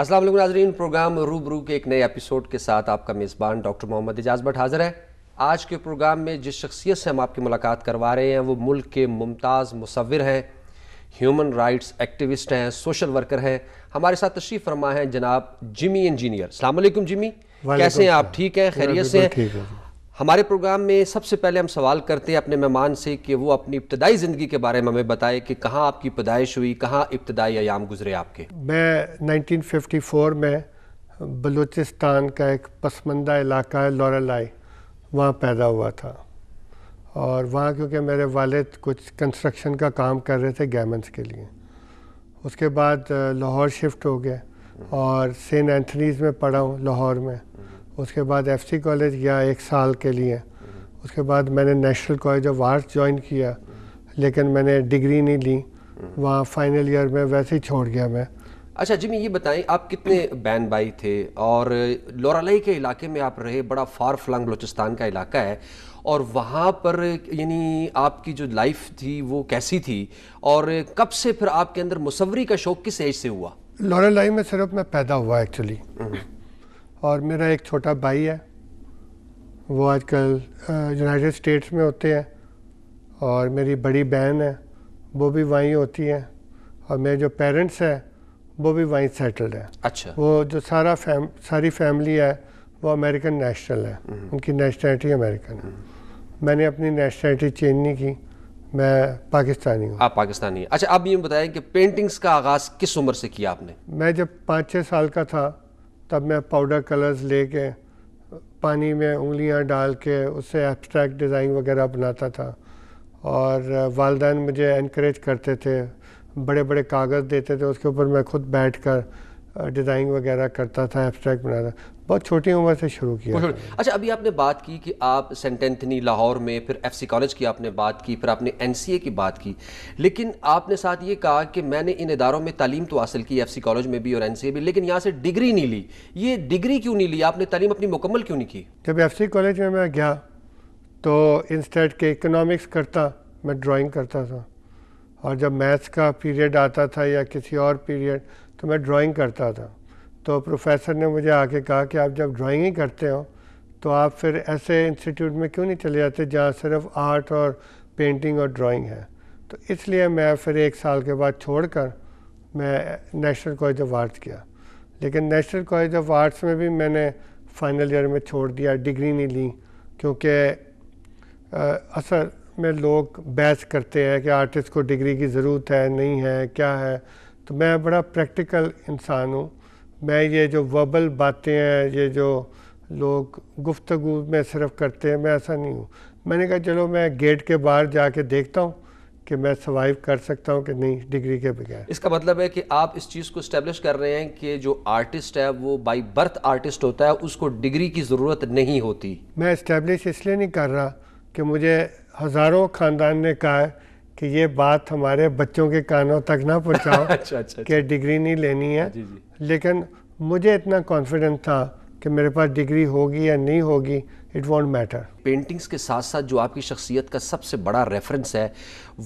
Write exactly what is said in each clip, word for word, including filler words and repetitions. अस्सलाम वालेकुम नाज़रीन, प्रोग्राम रूबरू के एक नए एपिसोड के साथ आपका मेज़बान डॉक्टर मोहम्मद एजाज़ भट्ट हाज़िर है। आज के प्रोग्राम में जिस शख्सियत से हम आपकी मुलाकात करवा रहे हैं वो मुल्क के मुमताज़ मुसव्विर हैं, ह्यूमन राइट्स एक्टिविस्ट हैं, सोशल वर्कर हैं। हमारे साथ तशरीफ़ फरमा हैं जनाब जिमी इंजीनियर। अस्सलाम वालेकुम जिमी, कैसे हैं आप? ठीक हैं, खैरियत से हैं? हमारे प्रोग्राम में सबसे पहले हम सवाल करते हैं अपने मेहमान से कि वो अपनी इब्तदाई ज़िंदगी के बारे में हमें बताएं कि कहाँ आपकी पैदाइश हुई, कहाँ इब्तदाई अयाम गुजरे आपके। मैं उन्नीस सौ चौवन में बलूचिस्तान का एक पसमंदा इलाका है लोरालाई, वहाँ पैदा हुआ था। और वहाँ क्योंकि मेरे वालिद कुछ कंस्ट्रक्शन का काम कर रहे थे गैमन्स के लिए, उसके बाद लाहौर शिफ्ट हो गए और सेंट एंथनीज़ में पढ़ा हूँ लाहौर में। उसके बाद एफ सी कॉलेज गया एक साल के लिए। उसके बाद मैंने national college of arts join किया, लेकिन मैंने डिग्री नहीं ली वहाँ, फाइनल ईयर में वैसे ही छोड़ गया मैं। अच्छा जिमी, ये बताएं आप कितने बैन बाई थे और लोरालाई के इलाके में आप रहे? बड़ा फार फ्लंग बलूचिस्तान का इलाका है और वहाँ पर यानी आपकी जो लाइफ थी वो कैसी थी और कब से फिर आपके अंदर मुसव्वरी का शौक़ किस एज से हुआ? लोरालाई में सिर्फ मैं पैदा हुआ एक्चुअली, और मेरा एक छोटा भाई है वो आजकल यूनाइटेड स्टेट्स में होते हैं, और मेरी बड़ी बहन है वो भी वहीं होती है, और मेरे जो पेरेंट्स हैं वो भी वहीं सेटल्ड हैं। अच्छा। वो जो सारा फैम सारी फैमिली है वो अमेरिकन नेशनल है, उनकी नेशनलिटी अमेरिकन है। मैंने अपनी नेशनलिटी चेंज नहीं की, मैं पाकिस्तानी हूँ। आप पाकिस्तानी हैं। अच्छा, आप ये बताएं कि पेंटिंग्स का आगाज़ किस उम्र से किया आपने? मैं जब पाँच छः साल का था तब मैं पाउडर कलर्स लेके पानी में उंगलियां डाल के उससे एब्स्ट्रैक्ट डिज़ाइन वगैरह बनाता था, और वालदैन मुझे एनकरेज करते थे, बड़े बड़े कागज़ देते थे, उसके ऊपर मैं खुद बैठकर डिज़ाइन वगैरह करता था, एब्स्ट्रैक्ट बनाता। बहुत छोटी उम्र से शुरू किया। अच्छा, अभी आपने बात की कि आप सेंट एंथनी लाहौर में, फिर एफ सी कॉलेज की आपने बात की, फिर आपने एन सी ए की बात की, लेकिन आपने साथ ये कहा कि मैंने इन इदारों में तालीम तो हासिल की, एफ सी कॉलेज में भी और एन सी ए भी, लेकिन यहाँ से डिग्री नहीं ली। ये डिग्री क्यों नहीं ली आपने? तालीम अपनी मुकम्मल क्यों नहीं की? जब एफ सी कॉलेज में मैं गया तो इंस्टेड के इकनॉमिक्स करता मैं ड्राॅइंग करता था, और जब मैथ्स का पीरियड आता था या किसी और पीरियड तो मैं ड्राॅइंग करता था। तो प्रोफेसर ने मुझे आके कहा कि आप जब ड्राइंग ही करते हो तो आप फिर ऐसे इंस्टीट्यूट में क्यों नहीं चले जाते जहाँ सिर्फ आर्ट और पेंटिंग और ड्राइंग है? तो इसलिए मैं फिर एक साल के बाद छोड़कर मैं नेशनल कॉलेज ऑफ आर्ट्स गया, लेकिन नेशनल कॉलेज ऑफ आर्ट्स में भी मैंने फाइनल ईयर में छोड़ दिया, डिग्री नहीं ली, क्योंकि असल में लोग बहस करते हैं कि आर्टिस्ट को डिग्री की ज़रूरत है नहीं है क्या है। तो मैं बड़ा प्रैक्टिकल इंसान हूँ, मैं ये जो वर्बल बातें हैं ये जो लोग गुफ्तगू में सिर्फ करते हैं मैं ऐसा नहीं हूँ। मैंने कहा चलो मैं गेट के बाहर जाके देखता हूँ कि मैं सर्वाइव कर सकता हूँ कि नहीं डिग्री के बगैर। इसका मतलब है कि आप इस चीज़ को इस्टेब्लिश कर रहे हैं कि जो आर्टिस्ट है वो बाई बर्थ आर्टिस्ट होता है, उसको डिग्री की ज़रूरत नहीं होती। मैं इस्टेब्लिश इसलिए नहीं कर रहा कि मुझे हज़ारों ख़ानदान ने कहा है कि ये बात हमारे बच्चों के कानों तक ना पहुँचाओ। अच्छा, अच्छा, कि डिग्री नहीं लेनी है। जी, जी। लेकिन मुझे इतना कॉन्फिडेंस था कि मेरे पास डिग्री होगी या नहीं होगी इट वॉन्ट मैटर। पेंटिंग्स के साथ साथ जो आपकी शख्सियत का सबसे बड़ा रेफरेंस है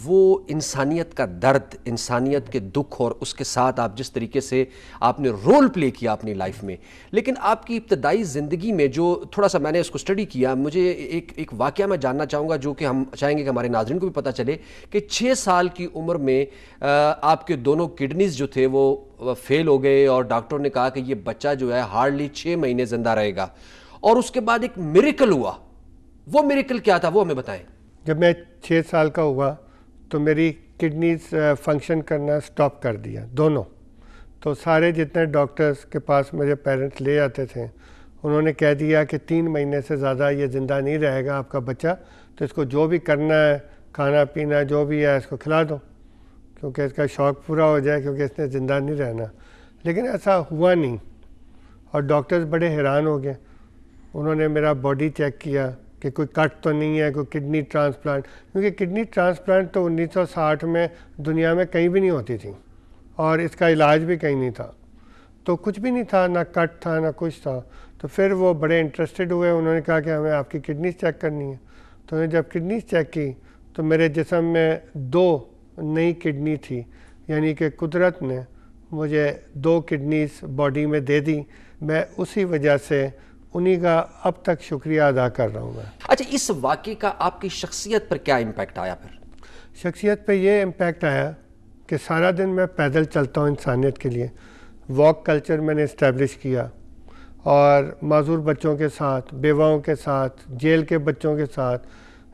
वो इंसानियत का दर्द, इंसानियत के दुख, और उसके साथ आप जिस तरीके से आपने रोल प्ले किया अपनी लाइफ में। लेकिन आपकी इब्तदाई ज़िंदगी में जो थोड़ा सा मैंने इसको स्टडी किया, मुझे एक एक वाक़या मैं जानना चाहूँगा जो कि हम चाहेंगे कि हमारे नाज़रीन को भी पता चले कि छः साल की उम्र में आपके दोनों किडनीज़ जो थे वो फेल हो गए और डॉक्टरों ने कहा कि ये बच्चा जो है हार्डली छः महीने ज़िंदा रहेगा, और उसके बाद एक मिरेकल हुआ। वो मिरेकल क्या था वो हमें बताएं। जब मैं छः साल का हुआ तो मेरी किडनीज फंक्शन करना स्टॉप कर दिया दोनों। तो सारे जितने डॉक्टर्स के पास मेरे पेरेंट्स ले जाते थे उन्होंने कह दिया कि तीन महीने से ज़्यादा ये ज़िंदा नहीं रहेगा आपका बच्चा, तो इसको जो भी करना है खाना पीना जो भी है इसको खिला दो क्योंकि इसका शौक़ पूरा हो जाए, क्योंकि इसने ज़िंदा नहीं रहना। लेकिन ऐसा हुआ नहीं और डॉक्टर्स बड़े हैरान हो गए। उन्होंने मेरा बॉडी चेक किया कि कोई कट तो नहीं है, कोई किडनी ट्रांसप्लांट, क्योंकि किडनी ट्रांसप्लांट तो उन्नीस सौ साठ में दुनिया में कहीं भी नहीं होती थी और इसका इलाज भी कहीं नहीं था। तो कुछ भी नहीं था, ना कट था ना कुछ था। तो फिर वो बड़े इंटरेस्टेड हुए, उन्होंने कहा कि हमें आपकी किडनी चेक करनी है। तो उन्होंने जब किडनी चेक की तो मेरे जिस्म में दो नई किडनी थी, यानी कि कुदरत ने मुझे दो किडनीज बॉडी में दे दी, मैं उसी वजह से उन्हीं का अब तक शुक्रिया अदा कर रहा हूँ मैं। अच्छा, इस वाक़े का आपकी शख्सियत पर क्या इम्पैक्ट आया? फिर शख्सियत पे ये इम्पैक्ट आया कि सारा दिन मैं पैदल चलता हूँ इंसानियत के लिए। वॉक कल्चर मैंने इस्टेब्लिश किया और माजूर बच्चों के साथ, बेवाओं के साथ, जेल के बच्चों के साथ,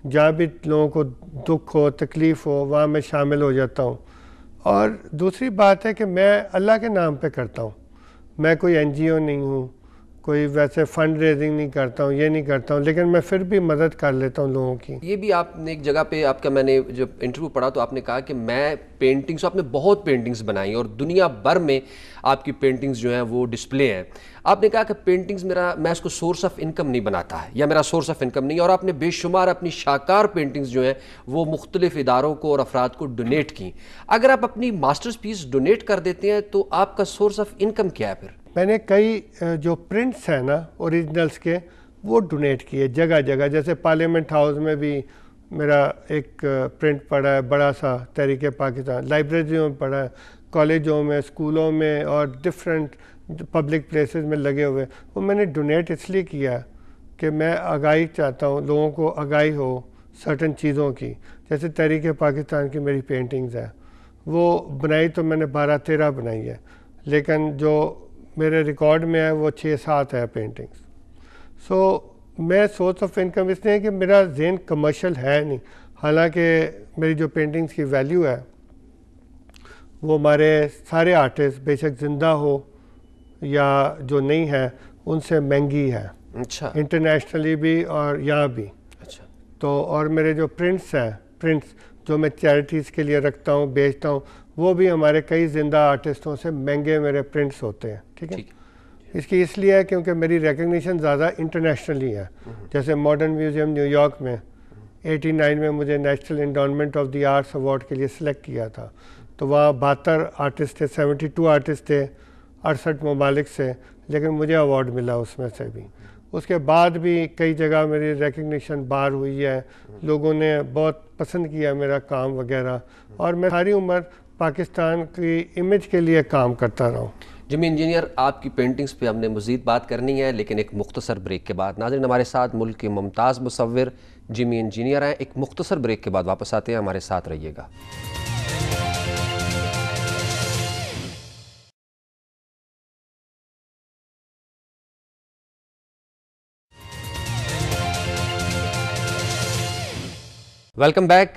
जहाँ भी लोगों को दुख हो, तकलीफ़ हो, वहाँ मैं शामिल हो जाता हूँ। और दूसरी बात है कि मैं अल्लाह के नाम पे करता हूँ, मैं कोई एन जी ओ नहीं हूँ, कोई वैसे फंड रेजिंग नहीं करता हूँ, ये नहीं करता हूँ, लेकिन मैं फिर भी मदद कर लेता हूँ लोगों की। ये भी आपने एक जगह पे आपका मैंने जब इंटरव्यू पढ़ा तो आपने कहा कि मैं पेंटिंग्स, आपने बहुत पेंटिंग्स बनाई और दुनिया भर में आपकी पेंटिंग्स जो हैं वो डिस्प्ले हैं। आपने कहा कि पेंटिंग्स मेरा, मैं इसको सोर्स ऑफ इनकम नहीं बनाता है या मेरा सोर्स ऑफ इनकम नहीं, और आपने बेशुमार अपनी शाकार पेंटिंग्स जो हैं वो मुख्तलिफ इदारों को और अफराद को डोनेट की। अगर आप अपनी मास्टर्स पीस डोनेट कर देते हैं तो आपका सोर्स ऑफ इनकम क्या है? फिर मैंने कई जो प्रिंट्स हैं ना ओरिजिनल्स के, वो डोनेट किए जगह जगह। जैसे पार्लियामेंट हाउस में भी मेरा एक प्रिंट पड़ा है बड़ा सा, तहरीक पाकिस्तान, लाइब्रेरियों में पड़ा है, कॉलेजों में, स्कूलों में और डिफरेंट पब्लिक प्लेसेस में लगे हुए। वो मैंने डोनेट इसलिए किया कि मैं आगाही चाहता हूँ, लोगों को आगाही हो सर्टन चीज़ों की। जैसे तहरीक पाकिस्तान की मेरी पेंटिंग्स हैं, वो बनाई तो मैंने बारह तेरह बनाई है, लेकिन जो मेरे रिकॉर्ड में है वो छः सात है पेंटिंग्स। सो मैं सोर्स ऑफ इनकम इसलिए कि मेरा जेन कमर्शियल है नहीं, हालांकि मेरी जो पेंटिंग्स की वैल्यू है वो हमारे सारे आर्टिस्ट, बेशक जिंदा हो या जो नहीं है, उनसे महंगी है। अच्छा। इंटरनेशनली भी और यहाँ भी। अच्छा। तो और मेरे जो प्रिंट्स हैं, प्रिंट्स जो मैं चैरिटीज़ के लिए रखता हूँ, बेचता हूँ, वो भी हमारे कई जिंदा आर्टिस्टों से महंगे मेरे प्रिंट्स होते हैं। ठीक है, ठीक। इसकी इसलिए है क्योंकि मेरी रिकग्निशन ज़्यादा इंटरनेशनली है। जैसे मॉडर्न म्यूज़ियम न्यूयॉर्क में एटी नाइन में मुझे national endowment of the arts award के लिए सिलेक्ट किया था। तो वहाँ बहत्तर आर्टिस्ट थे, सेवेंटी टू आर्टिस्ट थे अड़सठ ममालिक से, लेकिन मुझे अवार्ड मिला उसमें से भी। उसके बाद भी कई जगह मेरी रिकग्निशन बार हुई है, लोगों ने बहुत पसंद किया मेरा काम वगैरह, और मैं सारी उम्र पाकिस्तान की इमेज के लिए काम करता रहा हूँ। जिमी इंजीनियर, आपकी पेंटिंग्स पे हमने मज़ीद बात करनी है, लेकिन एक मुख्तसर ब्रेक के बाद। नाज़रीन, हमारे साथ मुल्क के मुमताज़ मुसव्विर जिमी इंजीनियर हैं। एक मुख्तसर ब्रेक के बाद वापस आते हैं, हमारे साथ रहिएगा। Welcome back.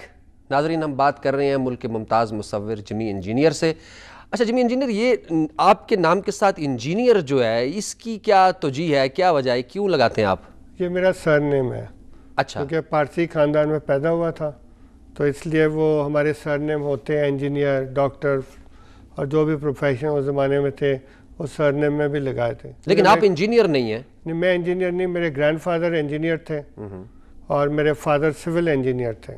नाजरीन, हम बात कर रहे हैं मुल्क के मुमताज़ मुसव्विर जिमी इंजीनियर से। अच्छा जिमी इंजीनियर, ये आपके नाम के साथ इंजीनियर जो है, इसकी क्या तवजीह है, क्या वजह है, क्यों लगाते हैं आप? ये मेरा सर नेम है। अच्छा। क्योंकि पारसी ख़ानदान में पैदा हुआ था, तो इसलिए वो हमारे सर नेम होते हैं। इंजीनियर, डॉक्टर और जो भी प्रोफेशन उस ज़माने में थे, उस सर नेम में भी लगाए थे। लेकिन आप इंजीनियर नहीं हैं? नहीं, मैं इंजीनियर नहीं। मेरे ग्रैंड फादर इंजीनियर थे और मेरे फादर सिविल इंजीनियर थे,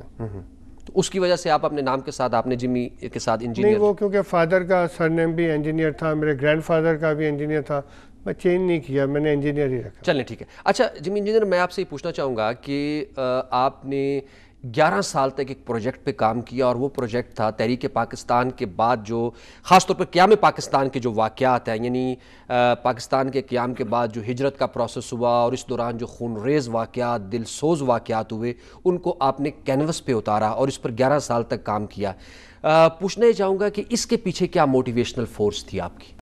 तो उसकी वजह से आप अपने नाम के साथ आपने जिमी के साथ इंजीनियर? नहीं, वो क्योंकि फादर का सरनेम भी इंजीनियर था, मेरे ग्रैंडफादर का भी इंजीनियर था, मैं चेंज नहीं किया, मैंने इंजीनियर ही रखा। चलें, ठीक है। अच्छा जिमी इंजीनियर, मैं आपसे ये पूछना चाहूँगा कि आपने ग्यारह साल तक एक प्रोजेक्ट पे काम किया और वो प्रोजेक्ट था तहरीक पाकिस्तान के बाद जो ख़ासतौर पर क़याम पाकिस्तान के जो वाक़यात हैं, यानी पाकिस्तान के क़याम के बाद जो हिजरत का प्रोसेस हुआ और इस दौरान जो खूनरेज़ वाक़यात, दिलसोज वाक़यात हुए, उनको आपने कैनवस पे उतारा और इस पर ग्यारह साल तक काम किया। आ, पूछना ही चाहूँगा कि इसके पीछे क्या मोटिवेशनल फ़ोर्स थी आपकी?